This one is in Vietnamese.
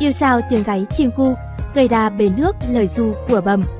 Yêu sao tiếng gáy chim cu, cây đa bến nước lời du của bầm.